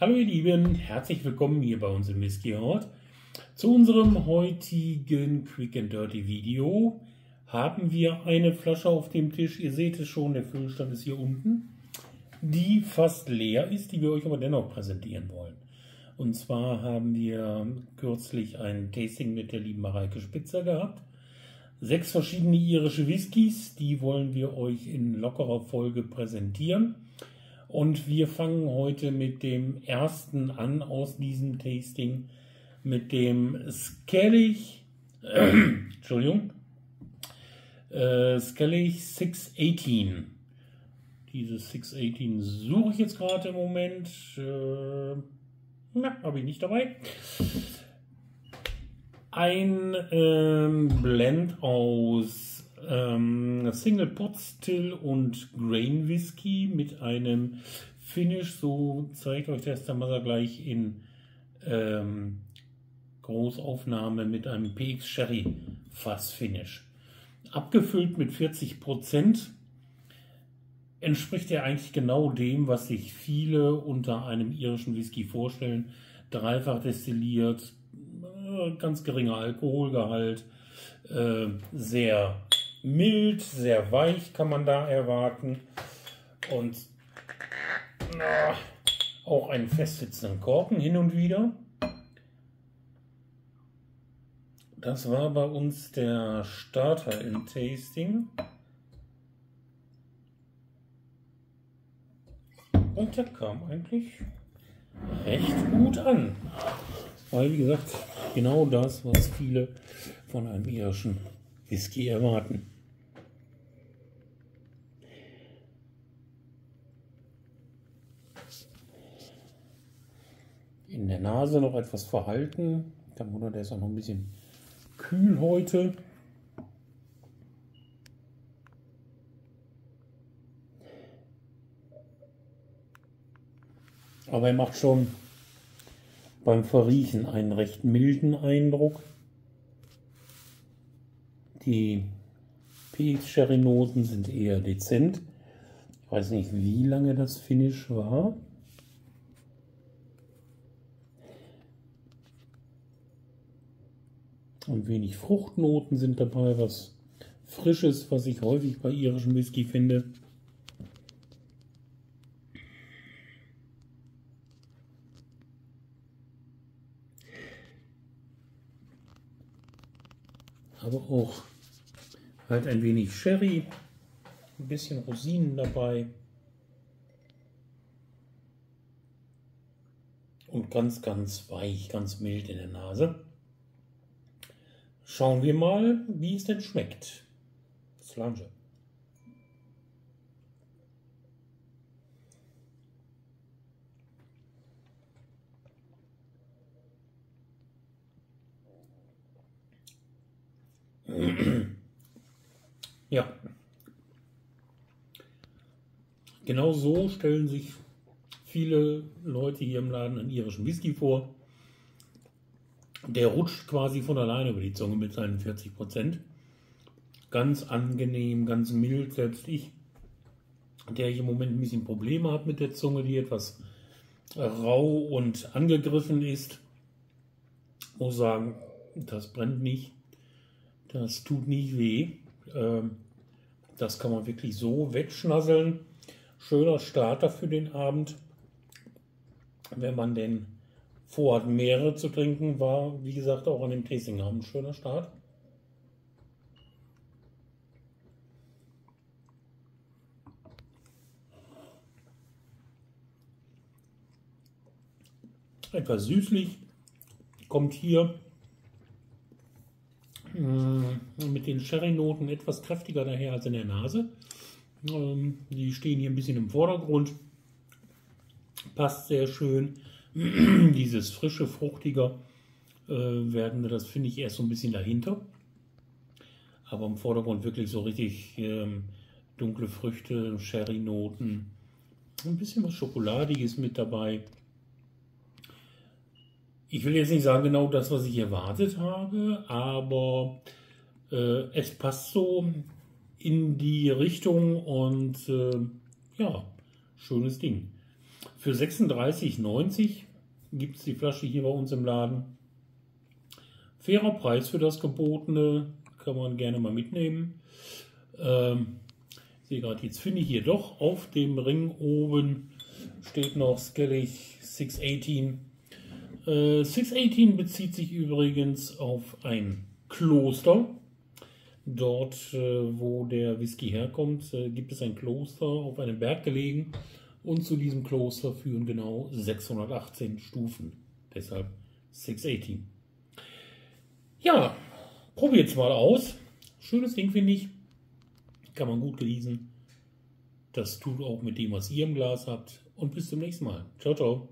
Hallo ihr Lieben, herzlich willkommen hier bei uns im Whiskyhort. Zu unserem heutigen Quick and Dirty Video haben wir eine Flasche auf dem Tisch. Ihr seht es schon, der Füllstand ist hier unten, die fast leer ist, die wir euch aber dennoch präsentieren wollen. Und zwar haben wir kürzlich ein Tasting mit der lieben Mareike Spitzer gehabt. 6 verschiedene irische Whiskys, die wollen wir euch in lockerer Folge präsentieren. Und wir fangen heute mit dem ersten an aus diesem Tasting, mit dem Skellig, Entschuldigung, Skellig 618. Dieses 618 suche ich jetzt gerade im Moment. Na, habe ich nicht dabei. Ein Blend aus Single Pot Still und Grain Whisky mit einem Finish, so zeigt euch das dann mal gleich in Großaufnahme, mit einem PX Sherry Fass Finish. Abgefüllt mit 40%, entspricht er eigentlich genau dem, was sich viele unter einem irischen Whisky vorstellen. Dreifach destilliert, ganz geringer Alkoholgehalt, sehr mild, sehr weich kann man da erwarten und auch einen festsitzenden Korken hin und wieder. Das war bei uns der Starter im Tasting. Und der kam eigentlich recht gut an. Weil, wie gesagt, genau das, was viele von einem irischen Whisky erwarten. In der Nase noch etwas verhalten. Kein Wunder, der ist auch noch ein bisschen kühl heute. Aber er macht schon beim Verriechen einen recht milden Eindruck. Die PX-Sherry-Noten sind eher dezent. Ich weiß nicht, wie lange das Finish war. Und wenig Fruchtnoten sind dabei, was Frisches, was ich häufig bei irischem Whisky finde. Aber auch halt ein wenig Sherry, ein bisschen Rosinen dabei und ganz, ganz weich, ganz mild in der Nase. Schauen wir mal, wie es denn schmeckt. Slàinte. Ja, genau so stellen sich viele Leute hier im Laden einen irischen Whisky vor. Der rutscht quasi von alleine über die Zunge mit seinen 40%. Ganz angenehm, ganz mild. Selbst ich, der ich im Moment ein bisschen Probleme habe mit der Zunge, die etwas rau und angegriffen ist, muss sagen, das brennt nicht. Das tut nicht weh. Das kann man wirklich so wegschnasseln. Schöner Starter für den Abend, wenn man denn vorhat, mehrere zu trinken. War, wie gesagt, auch an dem Tastingabend ein schöner Start. Etwas süßlich kommt hier mit den Sherry-Noten etwas kräftiger daher als in der Nase. Die stehen hier ein bisschen im Vordergrund. Passt sehr schön. Dieses frische, fruchtiger werden, das finde ich erst so ein bisschen dahinter. Aber im Vordergrund wirklich so richtig dunkle Früchte, Sherry-Noten. Ein bisschen was Schokoladiges mit dabei. Ich will jetzt nicht sagen, genau das, was ich erwartet habe, aber es passt so in die Richtung und ja, schönes Ding. Für 36,90 € gibt es die Flasche hier bei uns im Laden. Fairer Preis für das Gebotene, kann man gerne mal mitnehmen. Ich sehe gerade, jetzt finde ich hier doch auf dem Ring oben steht noch Skellig 618. 618 bezieht sich übrigens auf ein Kloster. Dort, wo der Whisky herkommt, gibt es ein Kloster auf einem Berg gelegen. Und zu diesem Kloster führen genau 618 Stufen. Deshalb 618. Ja, probiert's mal aus. Schönes Ding, finde ich. Kann man gut genießen. Das tut auch mit dem, was ihr im Glas habt. Und bis zum nächsten Mal. Ciao, ciao.